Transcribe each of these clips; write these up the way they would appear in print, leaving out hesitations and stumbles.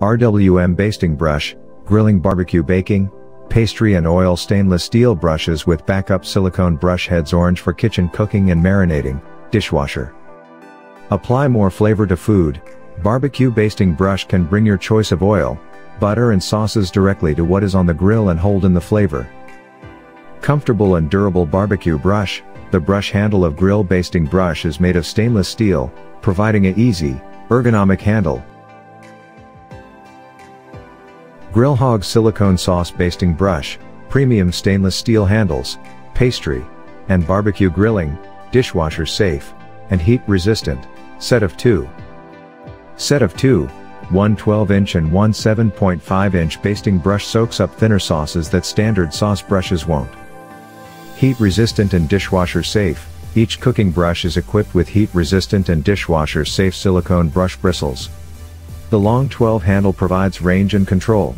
RWM basting brush, grilling barbecue baking, pastry and oil stainless steel brushes with backup silicone brush heads, orange for kitchen cooking and marinating, dishwasher. Apply more flavor to food. Barbecue basting brush can bring your choice of oil, butter and sauces directly to what is on the grill and hold in the flavor. Comfortable and durable barbecue brush. The brush handle of grill basting brush is made of stainless steel, providing an easy, ergonomic handle. Grill Hog silicone sauce basting brush, premium stainless steel handles, pastry and barbecue grilling, dishwasher safe and heat resistant, set of 2. One 12-inch and one 7.5-inch basting brush soaks up thinner sauces that standard sauce brushes won't. Heat-resistant and dishwasher-safe. Each cooking brush is equipped with heat-resistant and dishwasher-safe silicone brush bristles. The long 12 handle provides range and control.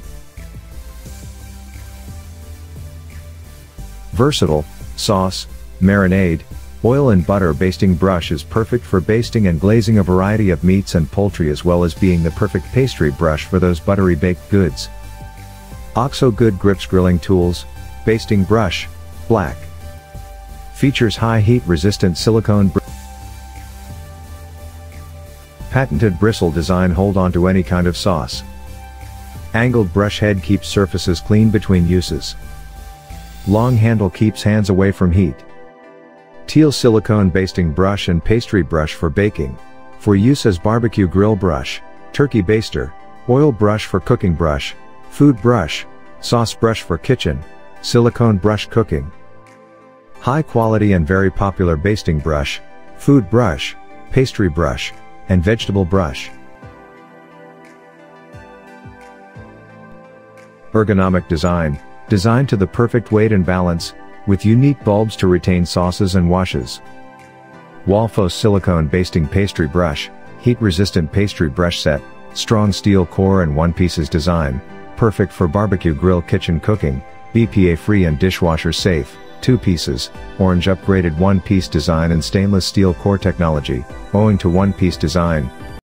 Versatile. Sauce, marinade, oil and butter basting brush is perfect for basting and glazing a variety of meats and poultry, as well as being the perfect pastry brush for those buttery baked goods. OXO Good Grips Grilling Tools, basting brush, black. Features high heat resistant silicone patented bristle design, hold on to any kind of sauce. Angled brush head keeps surfaces clean between uses. Long handle keeps hands away from heat. Teal silicone basting brush and pastry brush for baking, for use as barbecue grill brush, turkey baster, oil brush for cooking brush, food brush, sauce brush for kitchen, silicone brush cooking. High quality and very popular basting brush, food brush, pastry brush, and vegetable brush. Ergonomic design, designed to the perfect weight and balance, with unique bulbs to retain sauces and washes. Walfos silicone basting pastry brush, heat-resistant pastry brush set, strong steel core and one-pieces design, perfect for barbecue grill kitchen cooking, BPA-free and dishwasher-safe, 2 pieces, orange upgraded one-piece design and stainless steel core technology, owing to one-piece design,